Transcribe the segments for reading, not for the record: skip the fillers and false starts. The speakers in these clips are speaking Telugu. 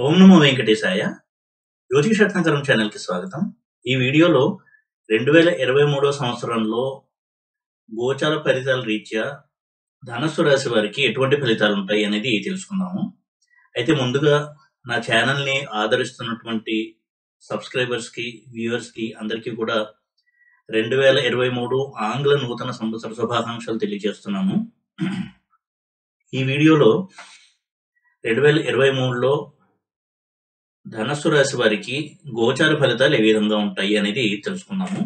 ఓం నమో వెంకటేశాయ జ్యోతిష రత్నకరం ఛానల్ కి స్వాగతం। ఈ వీడియోలో 2023వ సంవత్సరంలో గోచార ఫలితాల రీత్యా ధనుసు రాశి వారికి ఎటువంటి ఫలితాలు ఉంటాయి అనేది తెలుసుకుందాము। అయితే ముందుగా నా ఛానల్ ని ఆదరిస్తున్నటువంటి సబ్స్క్రైబర్స్ కి వ్యూవర్స్ కి అందరికీ కూడా 2023 ఆంగ్ల నూతన సంవత్సర శుభాకాంక్షలు తెలియజేస్తున్నాము। ఈ వీడియోలో 2023లో ధనుసు రాశి వారికి గోచార ఫలితాలు ఏ విధంగా ఉంటాయి అనేది తెలుసుకున్నాము।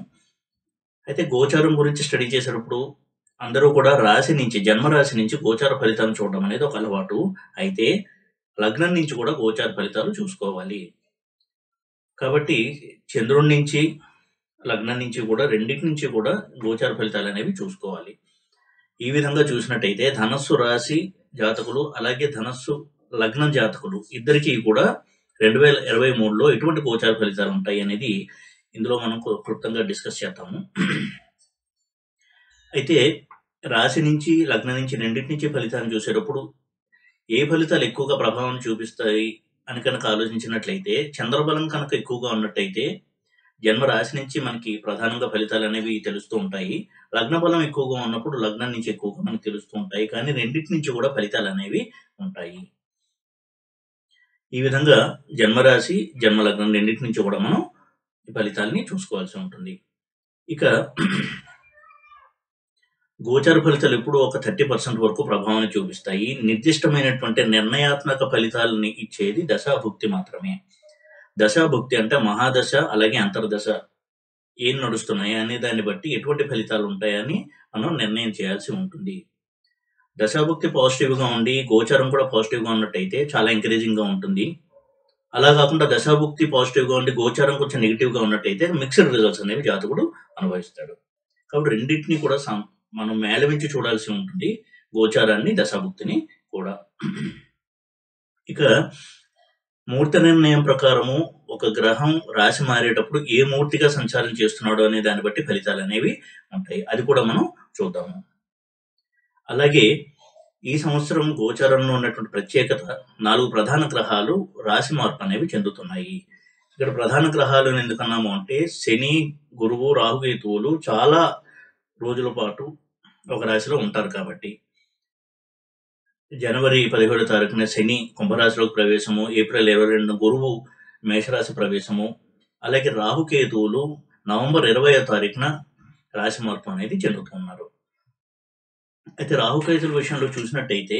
అయితే గోచారం గురించి స్టడీ చేసేటప్పుడు అందరూ కూడా రాశి నుంచి జన్మరాశి నుంచి గోచార ఫలితాలను చూడడం అనేది ఒక అలవాటు। అయితే లగ్నం నుంచి కూడా గోచార ఫలితాలు చూసుకోవాలి। కాబట్టి చంద్రుడి నుంచి లగ్నం నుంచి కూడా రెండింటి నుంచి కూడా గోచార ఫలితాలు అనేవి చూసుకోవాలి। ఈ విధంగా చూసినట్టయితే ధనుస్సు రాశి జాతకులు అలాగే ధనుస్సు లగ్నం జాతకులు ఇద్దరికీ కూడా 2023లో ఎటువంటి గోచార ఫలితాలు ఉంటాయి అనేది ఇందులో మనం క్లుప్తంగా డిస్కస్ చేస్తాము। అయితే రాశి నుంచి లగ్నం నుంచి రెండింటి నుంచి ఫలితాలను చూసేటప్పుడు ఏ ఫలితాలు ఎక్కువగా ప్రభావం చూపిస్తాయి అని కనుక ఆలోచించినట్లయితే చంద్రబలం కనుక ఎక్కువగా ఉన్నట్టయితే జన్మ రాశి నుంచి మనకి ప్రధానంగా ఫలితాలు అనేవి తెలుస్తూ ఉంటాయి। లగ్న బలం ఎక్కువగా ఉన్నప్పుడు లగ్నం నుంచి ఎక్కువగా మనకు తెలుస్తూ ఉంటాయి, కానీ రెండింటి నుంచి కూడా ఫలితాలు అనేవి ఉంటాయి। ఈ విధంగా జన్మరాశి జన్మ లగ్నం రెండింటి నుంచి కూడా మనం ఈ ఫలితాలని చూసుకోవాల్సి ఉంటుంది। ఇక గోచార ఫలితాలు ఎప్పుడు ఒక 30% వరకు ప్రభావాన్ని చూపిస్తాయి। నిర్దిష్టమైనటువంటి నిర్ణయాత్మక ఫలితాలని ఇచ్చేది దశాభుక్తి మాత్రమే। దశాభుక్తి అంటే మహాదశ అలాగే అంతర్దశ ఏం నడుస్తున్నాయి అనే దాన్ని బట్టి ఎటువంటి ఫలితాలు ఉంటాయని మనం నిర్ణయం చేయాల్సి ఉంటుంది। దశాభుక్తి పాజిటివ్గా ఉండి గోచారం కూడా పాజిటివ్గా ఉన్నట్టయితే చాలా ఎంకరేజింగ్గా ఉంటుంది। అలా కాకుండా దశాభుక్తి పాజిటివ్గా ఉండి గోచారం కొంచెం నెగిటివ్గా ఉన్నట్టయితే మిక్స్డ్ రిజల్ట్స్ అనేవి జాతకుడు అనుభవిస్తాడు। కాబట్టి రెండింటినీ కూడా మనం మేళవించి చూడాల్సి ఉంటుంది, గోచారాన్ని దశాభుక్తిని కూడా। ఇక ముహూర్త నిర్ణయం ప్రకారము ఒక గ్రహం రాశి మారేటప్పుడు ఏ మూర్తిగా సంచారం చేస్తున్నాడో అనే దాన్ని బట్టి ఫలితాలు అనేవి ఉంటాయి, అది కూడా మనం చూద్దాము। అలాగే ఈ సంవత్సరం గోచారంలో ఉన్నటువంటి ప్రత్యేకత 4 ప్రధాన గ్రహాలు రాశి మార్పు అనేవి చెందుతున్నాయి। ఇక్కడ ప్రధాన గ్రహాలు ఎందుకన్నాము అంటే శని, గురువు, రాహుకేతువులు చాలా రోజుల పాటు ఒక రాశిలో ఉంటారు కాబట్టి జనవరి 17 శని కుంభరాశిలోకి ప్రవేశము, ఏప్రిల్ 22 గురువు మేషరాశి ప్రవేశము, అలాగే రాహుకేతువులు నవంబర్ 20 రాశి మార్పు అనేది చెందుతున్నారు। అయితే రాహుకేతువుల విషయంలో చూసినట్టయితే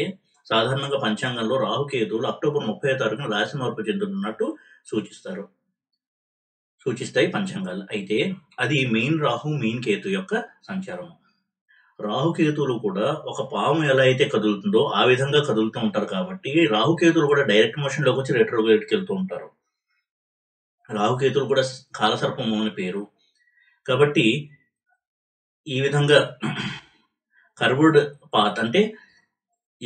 సాధారణంగా పంచాంగంలో రాహుకేతువులు అక్టోబర్ 30 రాశి మార్పు చెందుతున్నట్టు సూచిస్తాయి పంచాంగాలు। అయితే అది మీన్ రాహు మీన్ కేతు యొక్క సంచారం। రాహుకేతువులు కూడా ఒక పాము ఎలా అయితే కదులుతుందో ఆ విధంగా కదులుతూ ఉంటారు కాబట్టి రాహుకేతువులు కూడా డైరెక్ట్ మోషన్లోకి వచ్చి రెట్రోగ్రేడ్కి వెళ్తూ ఉంటారు। రాహుకేతువులు కూడా కాలసర్పము అని పేరు కాబట్టి ఈ విధంగా కర్వ్డ్ పాత్ అంటే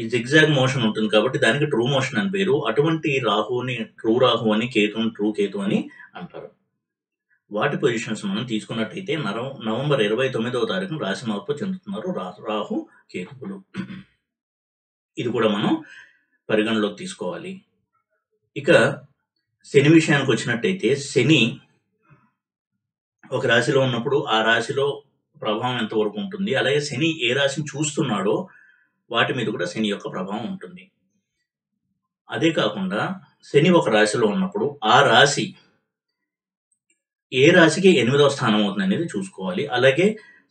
ఈ జిగ్జాగ్ మోషన్ ఉంటుంది కాబట్టి దానికి ట్రూ మోషన్ అని పేరు। అటువంటి రాహుని ట్రూ రాహు అని, కేతుని ట్రూ కేతు అని అంటారు। వాటి పొజిషన్స్ మనం తీసుకున్నట్టయితే నవంబర్ 29 రాశి మార్పు చెందుతున్నారు రాహు కేతువులు, ఇది కూడా మనం పరిగణలోకి తీసుకోవాలి। ఇక శని విషయానికి వచ్చినట్టయితే శని ఒక రాశిలో ఉన్నప్పుడు ఆ రాశిలో ప్రభావం ఎంతవరకు ఉంటుంది, అలాగే శని ఏ రాశిని చూస్తున్నాడో వాటి మీద కూడా శని యొక్క ప్రభావం ఉంటుంది। అదే కాకుండా శని ఒక రాశిలో ఉన్నప్పుడు ఆ రాశి ఏ రాశికి 8వ స్థానం అవుతుంది అనేది చూసుకోవాలి, అలాగే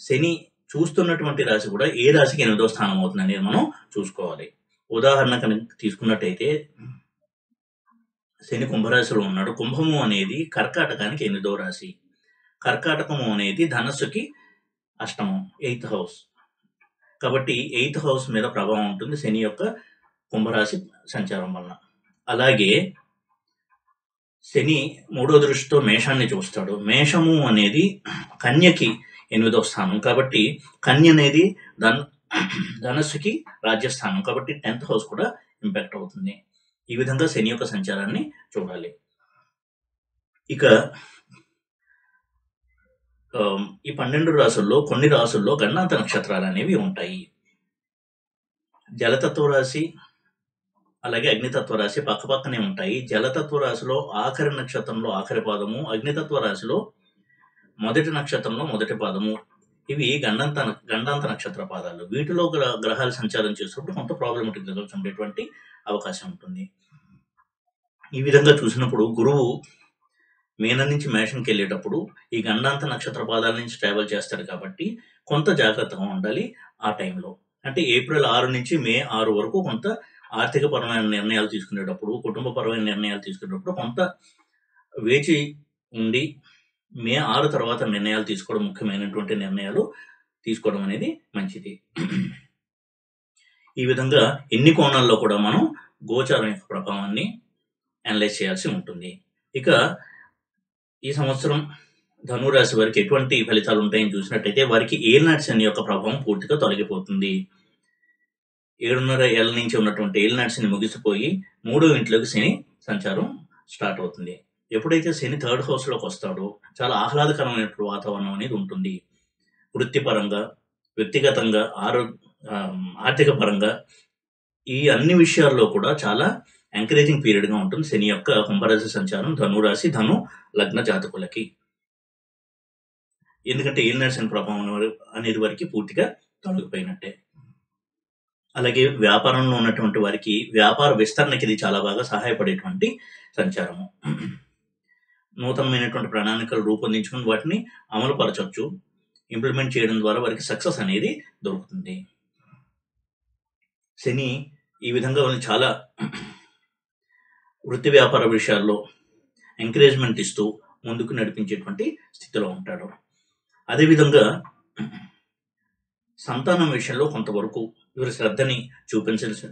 శని చూస్తున్నటువంటి రాశి కూడా ఏ రాశికి 8వ స్థానం అవుతుంది అనేది మనం చూసుకోవాలి। ఉదాహరణ కనుక తీసుకున్నట్టయితే శని కుంభరాశిలో ఉన్నాడు, కుంభము అనేది కర్కాటకానికి 8వ రాశి, కర్కాటకము అనేది ధనస్సుకి 8th house కాబట్టి 8th house మీద ప్రభావం ఉంటుంది శని యొక్క కుంభరాశి సంచారం వలన। అలాగే శని 3వ దృష్టితో మేషాన్ని చూస్తాడు, మేషము అనేది కన్యకి 8వ స్థానం కాబట్టి కన్య అనేది ధనస్సుకి రాజ్యస్థానం కాబట్టి 10th house కూడా ఇంపాక్ట్ అవుతుంది। ఈ విధంగా శని యొక్క సంచారాన్ని చూడాలి। ఇక ఈ 12 రాసుల్లో కొన్ని రాసుల్లో గణాంత నక్షత్రాలు అనేవి ఉంటాయి। జలతత్వ రాశి అలాగే అగ్నితత్వ రాశి పక్కపక్కనే ఉంటాయి. జలతత్వ రాశిలో ఆఖరి నక్షత్రంలో ఆఖరి పాదము, అగ్నితత్వ రాశిలో మొదటి నక్షత్రంలో మొదటి పాదము. ఇవి గండాంత నక్షత్ర పాదాలు. వీటిలో గ్రహాలు సంచారం చేసినప్పుడు కొంత ప్రాబ్లమేటిక్ రిజల్ట్స్ ఉండేటువంటి అవకాశం ఉంటుంది. ఈ విధంగా చూసినప్పుడు గురువు మీనం నుంచి మేషంకి వెళ్ళేటప్పుడు ఈ గండాంత నక్షత్ర పాదాల నుంచి ట్రావెల్ చేస్తారు కాబట్టి కొంత జాగ్రత్తగా ఉండాలి. ఆ టైంలో అంటే ఏప్రిల్ 6 నుంచి మే 6 వరకు కొంత ఆర్థిక పరమైన నిర్ణయాలు తీసుకునేటప్పుడు, కుటుంబ పరమైన నిర్ణయాలు తీసుకునేటప్పుడు కొంత వేచి ఉండి మే 6 తర్వాత నిర్ణయాలు తీసుకోవడం, ముఖ్యమైనటువంటి నిర్ణయాలు తీసుకోవడం అనేది మంచిది. ఈ విధంగా ఎన్ని కోణాల్లో కూడా మనం గోచారం యొక్క ప్రభావాన్ని అనలైజ్ చేయాల్సి ఉంటుంది. ఇక ఈ సంవత్సరం ధనురాశి వారికి ఎటువంటి ఫలితాలు ఉంటాయని చూసినట్టయితే వారికి ఏలినాటి శని యొక్క ప్రభావం పూర్తిగా తొలగిపోతుంది. 7.5 ఏళ్ళ నుంచి ఉన్నటువంటి ఏలినాటి శని ముగిసిపోయి 3వ ఇంట్లోకి శని సంచారం స్టార్ట్ అవుతుంది. ఎప్పుడైతే శని 3rd హౌస్లోకి వస్తాడో చాలా ఆహ్లాదకరమైన వాతావరణం అనేది ఉంటుంది. వృత్తిపరంగా, వ్యక్తిగతంగా, ఆర్థిక పరంగా ఈ అన్ని విషయాల్లో కూడా చాలా ఎంకరేజింగ్ పీరియడ్గా ఉంటుంది శని యొక్క కుంభరాశి సంచారం ధనురాశి ధను లగ్న జాతకులకి. ఎందుకంటే ఏలినాటి శని ప్రభావం అనేది వారికి పూర్తిగా తొలగిపోయినట్టే. అలాగే వ్యాపారంలో ఉన్నటువంటి వారికి వ్యాపార విస్తరణకి ఇది చాలా బాగా సహాయపడేటువంటి సంచారము. నూతనమైనటువంటి ప్రణాళికలు రూపొందించుకుని వాటిని అమలు పరచవచ్చు. ఇంప్లిమెంట్ చేయడం ద్వారా వారికి సక్సెస్ అనేది దొరుకుతుంది. శని ఈ విధంగా వాళ్ళు చాలా వృత్తి వ్యాపార విషయాల్లో ఎంకరేజ్మెంట్ ఇస్తూ ముందుకు నడిపించేటువంటి స్థితిలో ఉంటాడు. అదేవిధంగా సంతానం విషయంలో కొంతవరకు వీరు శ్రద్ధని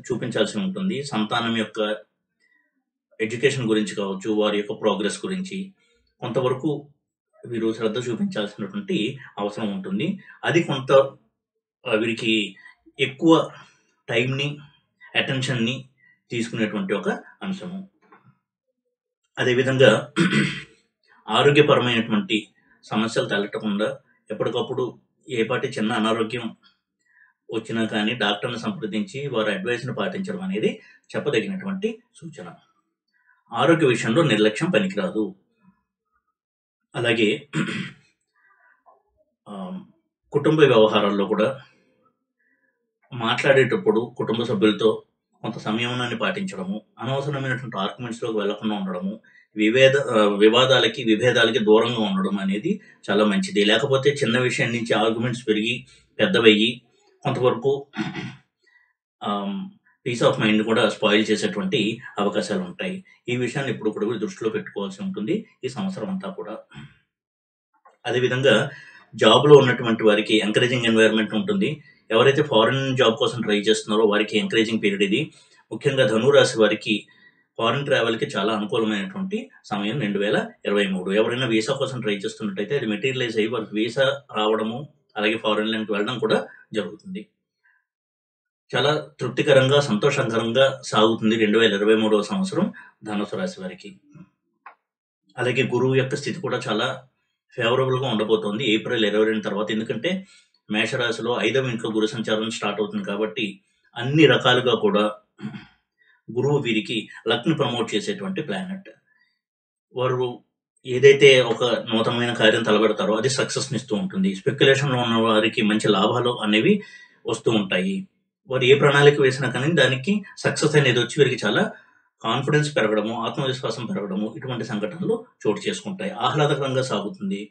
చూపించాల్సి ఉంటుంది. సంతానం యొక్క ఎడ్యుకేషన్ గురించి కావచ్చు, వారి యొక్క ప్రోగ్రెస్ గురించి కొంతవరకు వీరు శ్రద్ధ చూపించాల్సినటువంటి అవసరం ఉంటుంది. అది కొంత వీరికి ఎక్కువ టైంని, అటెన్షన్ని తీసుకునేటువంటి ఒక అంశము. అదేవిధంగా ఆరోగ్యపరమైనటువంటి సమస్యలు తలెట్టకుండా ఎప్పటికప్పుడు ఏపాటి చిన్న అనారోగ్యం వచ్చినా కానీ డాక్టర్ని సంప్రదించి వారి అడ్వైస్ను పాటించడం అనేది చెప్పదగినటువంటి సూచన. ఆరోగ్య విషయంలో నిర్లక్ష్యం పనికిరాదు. అలాగే కుటుంబ వ్యవహారాల్లో కూడా మాట్లాడేటప్పుడు కుటుంబ సభ్యులతో కొంత సంయమనాన్ని పాటించడము, అనవసరమైనటువంటి ఆర్గ్యుమెంట్స్లోకి వెళ్లకుండా ఉండడము, విభేదాలకి దూరంగా ఉండడం అనేది చాలా మంచిది. లేకపోతే చిన్న విషయం నుంచి ఆర్గ్యుమెంట్స్ పెరిగి పెద్దవయ్యి కొంతవరకు పీస్ ఆఫ్ మైండ్ కూడా స్పాయిల్ చేసేటువంటి అవకాశాలు ఉంటాయి. ఈ విషయాన్ని ఇప్పుడు కూడా దృష్టిలో పెట్టుకోవాల్సి ఉంటుంది ఈ సంవత్సరం అంతా కూడా. అదేవిధంగా జాబ్లో ఉన్నటువంటి వారికి ఎంకరేజింగ్ ఎన్వైర్న్మెంట్ ఉంటుంది. ఎవరైతే ఫారిన్ జాబ్ కోసం ట్రై చేస్తున్నారో వారికి ఎంకరేజింగ్ పీరియడ్ ఇది. ముఖ్యంగా ధనురాశి వారికి ఫారిన్ ట్రావెల్కి చాలా అనుకూలమైనటువంటి సమయం 2023. ఎవరైనా వీసా కోసం ట్రై చేస్తున్నట్టయితే అది మెటీరియలైజ్ అయ్యి వారికి వీసా రావడము, అలాగే ఫారెన్ ల్యాండ్కి వెళ్ళడం కూడా జరుగుతుంది. చాలా తృప్తికరంగా, సంతోషకరంగా సాగుతుంది 2023వ సంవత్సరం ధనుసు రాశి వారికి. అలాగే గురువు యొక్క స్థితి కూడా చాలా ఫేవరబుల్గా ఉండబోతోంది ఏప్రిల్ 22 తర్వాత. ఎందుకంటే మేషరాశిలో 5వ ఇంట్లో గురు సంచారం స్టార్ట్ అవుతుంది కాబట్టి అన్ని రకాలుగా కూడా గురువు వీరికి లక్ని ప్రమోట్ చేసేటువంటి ప్లానెట్. వారు ఏదైతే ఒక నూతనమైన కార్యం తలబెడతారో అది సక్సెస్ని ఇస్తూ ఉంటుంది. స్పెక్యులేషన్లో ఉన్న వారికి మంచి లాభాలు అనేవి వస్తూ ఉంటాయి. వారు ఏ ప్రణాళిక వేసినా కానీ దానికి సక్సెస్ అనేది వచ్చి వీరికి చాలా కాన్ఫిడెన్స్ పెరగడము, ఆత్మవిశ్వాసం పెరగడము, ఇటువంటి సంఘటనలు చోటు చేసుకుంటాయి. ఆహ్లాదకరంగా సాగుతుంది,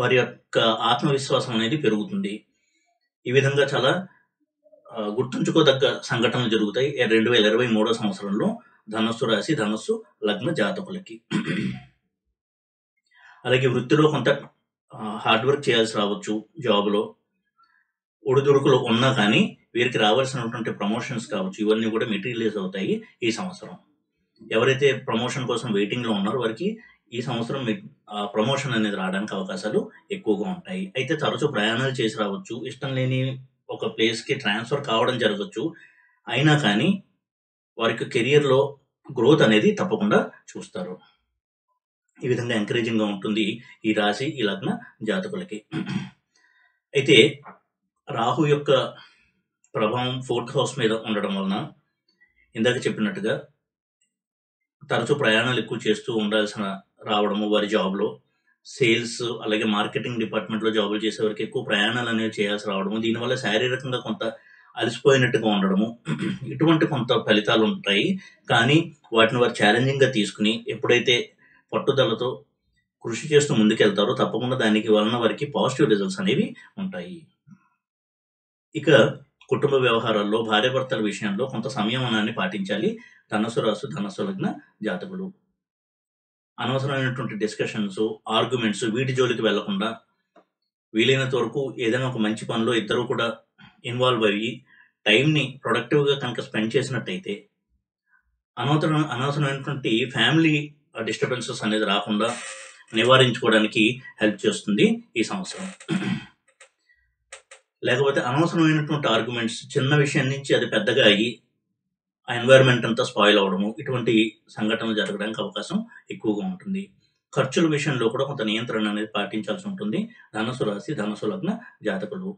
వారి యొక్క ఆత్మవిశ్వాసం అనేది పెరుగుతుంది. ఈ విధంగా చాలా గుర్తుంచుకోదగ్గ సంఘటనలు జరుగుతాయి 2023వ సంవత్సరంలో ధనుస్సు రాశి ధనుస్సు లగ్న జాతకులకి. అలాగే వృత్తిలో కొంత హార్డ్ వర్క్ చేయాల్సి రావచ్చు. జాబ్లో ఒడిదుడుకులు ఉన్నా కానీ వీరికి రావాల్సినటువంటి ప్రమోషన్స్ కావచ్చు, ఇవన్నీ కూడా మెటీరియలైజ్ అవుతాయి ఈ సంవత్సరం. ఎవరైతే ప్రమోషన్ కోసం వెయిటింగ్లో ఉన్నారో వారికి ఈ సంవత్సరం ప్రమోషన్ అనేది రావడానికి అవకాశాలు ఎక్కువగా ఉంటాయి. అయితే తరచూ ప్రయాణాలు చేసి రావచ్చు. ఇష్టం లేని ఒక ప్లేస్కి ట్రాన్స్ఫర్ కావడం జరగచ్చు. అయినా కానీ వారికి కెరియర్లో గ్రోత్ అనేది తప్పకుండా చూస్తారు. ఈ విధంగా ఎంకరేజింగ్గా ఉంటుంది ఈ రాశి, ఈ లగ్న జాతకులకి. అయితే రాహు యొక్క ప్రభావం 4th హౌస్ మీద ఉండడం వలన ఇందాక చెప్పినట్టుగా తరచూ ప్రయాణాలు ఎక్కువ చేస్తూ ఉండాల్సిన రావడము, వారి జాబ్లో సేల్స్ అలాగే మార్కెటింగ్ డిపార్ట్మెంట్లో జాబులు చేసేవారికి ఎక్కువ ప్రయాణాలు అనేవి చేయాల్సి రావడము, దీనివల్ల శారీరకంగా కొంత అలసిపోయినట్టుగా ఉండడము, ఇటువంటి కొంత ఫలితాలు ఉంటాయి. కానీ వాటిని వారు ఛాలెంజింగ్గా తీసుకుని ఎప్పుడైతే పట్టుదలతో కృషి చేస్తూ ముందుకెళ్తారో తప్పకుండా దానికి వలన వారికి పాజిటివ్ రిజల్ట్స్ అనేవి ఉంటాయి. ఇక కుటుంబ వ్యవహారాల్లో భార్యాభర్తల విషయంలో కొంత సంయమనాన్ని పాటించాలి ధనుసు రాశి ధనుసు లగ్న జాతకులు. అనవసరమైనటువంటి డిస్కషన్స్, ఆర్గ్యుమెంట్స్ వీటి జోలికి వెళ్లకుండా వీలైనంత వరకు ఏదైనా ఒక మంచి పనిలో ఇద్దరు కూడా ఇన్వాల్వ్ అయ్యి టైంని ప్రొడక్టివ్గా కనుక స్పెండ్ చేసినట్టయితే అనవసరమైనటువంటి ఫ్యామిలీ డిస్టర్బెన్సెస్ అనేది రాకుండా నివారించుకోవడానికి హెల్ప్ చేస్తుంది ఈ సంవత్సరం. లేకపోతే అనవసరమైనటువంటి ఆర్గ్యుమెంట్స్, చిన్న విషయం నుంచి అది పెద్దగా అయ్యి ఆ ఎన్వైర్న్మెంట్ అంతా స్పాయిల్ అవడము, ఇటువంటి సంఘటనలు జరగడానికి అవకాశం ఎక్కువగా ఉంటుంది. ఖర్చుల విషయంలో కూడా కొంత నియంత్రణ అనేది పాటించాల్సి ఉంటుంది ధనుసు రాశి ధనుసు లగ్న జాతకులు.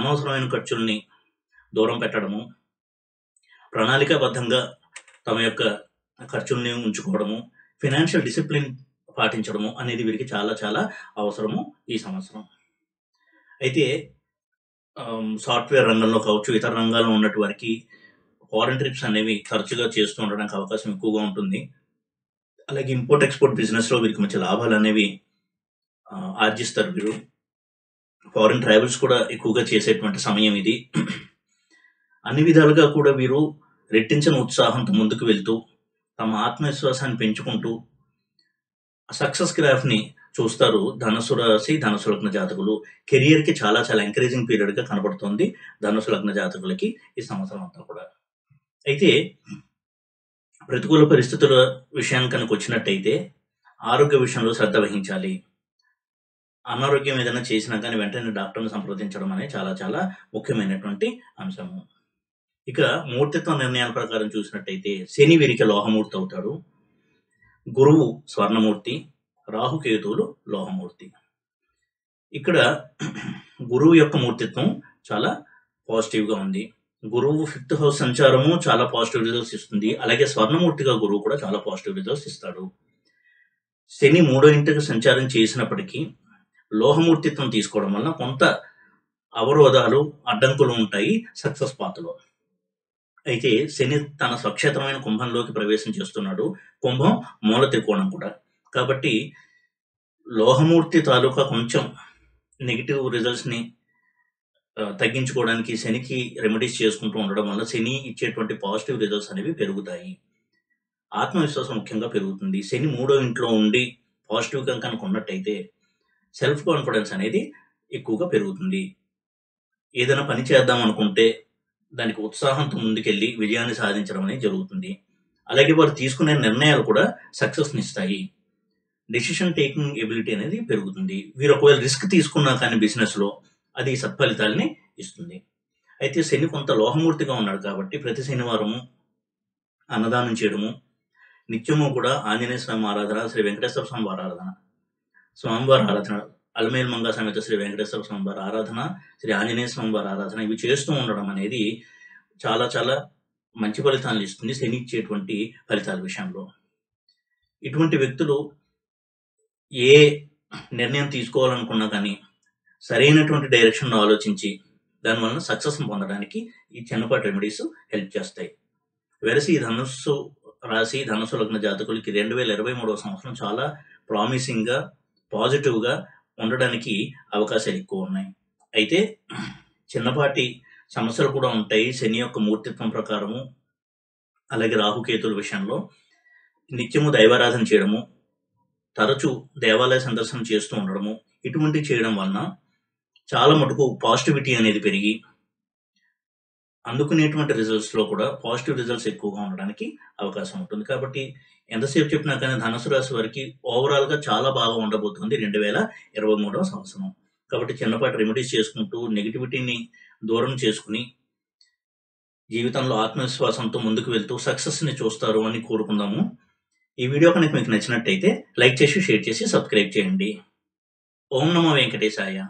అనవసరమైన ఖర్చుల్ని దూరం పెట్టడము, ప్రణాళికాబద్ధంగా తమ యొక్క ఖర్చుల్ని ఉంచుకోవడము, ఫైనాన్షియల్ డిసిప్లిన్ పాటించడము అనేది వీరికి చాలా చాలా అవసరము ఈ సంవత్సరం. అయితే సాఫ్ట్వేర్ రంగంలో కావచ్చు, ఇతర రంగాల్లో ఉన్నట్టు వారికి ఫారెన్ ట్రిప్స్ అనేవి తరచుగా చేస్తూ ఉండడానికి అవకాశం ఎక్కువగా ఉంటుంది. అలాగే ఇంపోర్ట్ ఎక్స్పోర్ట్ బిజినెస్లో వీరికి మంచి లాభాలు అనేవి ఆర్జిస్తారు. వీరు ఫారెన్ ట్రావెల్స్ కూడా ఎక్కువగా చేసేటువంటి సమయం ఇది. అన్ని విధాలుగా కూడా వీరు రెట్టించిన ఉత్సాహంతో ముందుకు వెళ్తూ తమ ఆత్మవిశ్వాసాన్ని పెంచుకుంటూ సక్సెస్ గ్రాఫ్ని చూస్తారు ధనుసు రాశి ధనుసు లగ్న జాతకులు. కెరియర్కి చాలా చాలా ఎంకరేజింగ్ పీరియడ్గా కనబడుతుంది ధనుసు లగ్న జాతకులకి ఈ సంవత్సరం అంతా కూడా. అయితే ప్రతికూల పరిస్థితుల విషయానికి కనుక వచ్చినట్టయితే ఆరోగ్య విషయంలో శ్రద్ధ వహించాలి. అనారోగ్యం ఏదైనా చేసినా కానీ వెంటనే డాక్టర్ని సంప్రదించడం అనేది చాలా చాలా ముఖ్యమైనటువంటి అంశము. ఇక మూర్తిత్వ నిర్ణయాల ప్రకారం చూసినట్టయితే శని వీరికి లోహమూర్తి అవుతాడు, గురువు స్వర్ణమూర్తి, రాహు కేతువులు లోహమూర్తి. ఇక్కడ గురువు యొక్క మూర్తిత్వం చాలా పాజిటివ్గా ఉంది. గురువు ఫిఫ్త్ హౌస్ సంచారము చాలా పాజిటివ్ రిజల్ట్స్ ఇస్తుంది. అలాగే స్వర్ణమూర్తిగా గురువు కూడా చాలా పాజిటివ్ రిజల్ట్స్ ఇస్తాడు. శని మూడో ఇంటికి సంచారం చేసినప్పటికీ లోహమూర్తిత్వం తీసుకోవడం వల్ల కొంత అవరోధాలు, అడ్డంకులు ఉంటాయి సక్సెస్ పాత్రలో. అయితే శని తన స్వక్షేత్రమైన కుంభంలోకి ప్రవేశం చేస్తున్నాడు. కుంభం మూల త్రికోణం కూడా, కాబట్టి లోహమూర్తి తాలూకా కొంచెం నెగిటివ్ రిజల్ట్స్ని తగ్గించుకోవడానికి శనికి రెమెడీస్ చేసుకుంటూ ఉండడం వల్ల శని ఇచ్చేటువంటి పాజిటివ్ రిజల్ట్స్ అనేవి పెరుగుతాయి. ఆత్మవిశ్వాసం ముఖ్యంగా పెరుగుతుంది. శని మూడో ఇంట్లో ఉండి పాజిటివ్గా కనుక ఉన్నట్టయితే సెల్ఫ్ కాన్ఫిడెన్స్ అనేది ఎక్కువగా పెరుగుతుంది. ఏదైనా పని చేద్దాం అనుకుంటే దానికి ఉత్సాహంతో ముందుకెళ్ళి విజయాన్ని సాధించడం అనేది జరుగుతుంది. అలాగే వారు తీసుకునే నిర్ణయాలు కూడా సక్సెస్ని ఇస్తాయి. డెసిషన్ టేకింగ్ ఎబిలిటీ అనేది పెరుగుతుంది. వీరు ఒకవేళ రిస్క్ తీసుకున్నా కానీ బిజినెస్లో అది సత్ఫలితాలని ఇస్తుంది. అయితే శని కొంత లోహమూర్తిగా ఉన్నాడు కాబట్టి ప్రతి శనివారము అన్నదానం చేయడము, నిత్యము కూడా ఆంజనేయ స్వామి ఆరాధన, శ్రీ వెంకటేశ్వర స్వామివారి ఆరాధన, స్వామివారి ఆరాధన, అలమేల్ మంగా సమేత శ్రీ వెంకటేశ్వర స్వామివారి ఆరాధన, శ్రీ ఆంజనేయ స్వామివారి ఆరాధన ఇవి చేస్తూ ఉండడం అనేది చాలా చాలా మంచి ఫలితాలను ఇస్తుంది శని ఇచ్చేటువంటి ఫలితాల విషయంలో. ఇటువంటి వ్యక్తులు ఏ నిర్ణయం తీసుకోవాలనుకున్నా కానీ సరైనటువంటి డైరెక్షన్ను ఆలోచించి దానివల్ల సక్సెస్ పొందడానికి ఈ చిన్నపాటి రెమెడీస్ హెల్ప్ చేస్తాయి. వెరసి ధనుస్సు రాశి ధనుసు లగ్న జాతకులకి 2023వ సంవత్సరం చాలా ప్రామిసింగ్గా, పాజిటివ్గా ఉండడానికి అవకాశాలు ఎక్కువ ఉన్నాయి. అయితే చిన్నపాటి సమస్యలు కూడా ఉంటాయి శని యొక్క మూర్తిత్వం ప్రకారము. అలాగే రాహుకేతుల విషయంలో నిత్యము దైవారాధన చేయడము, తరచూ దేవాలయ సందర్శన చేస్తూ ఉండడము, ఇటువంటివి చేయడం వలన చాలా మటుకు పాజిటివిటీ అనేది పెరిగి అందుకునేటువంటి రిజల్ట్స్లో కూడా పాజిటివ్ రిజల్ట్స్ ఎక్కువగా ఉండడానికి అవకాశం ఉంటుంది. కాబట్టి ఎంతసేపు చెప్పినా కానీ ధనుసు రాశి వారికి ఓవరాల్గా చాలా బాగా ఉండబోతుంది 2023వ సంవత్సరం. కాబట్టి చిన్నపాటి రెమెడీస్ చేసుకుంటూ నెగిటివిటీని దూరం చేసుకుని జీవితంలో ఆత్మవిశ్వాసంతో ముందుకు వెళ్తూ సక్సెస్ని చూస్తారు అని కోరుకుందాము. ఈ వీడియో కనుక మీకు నచ్చినట్టయితే లైక్ చేసి, షేర్ చేసి, సబ్స్క్రైబ్ చేయండి. ఓం నమో వెంకటేశాయ.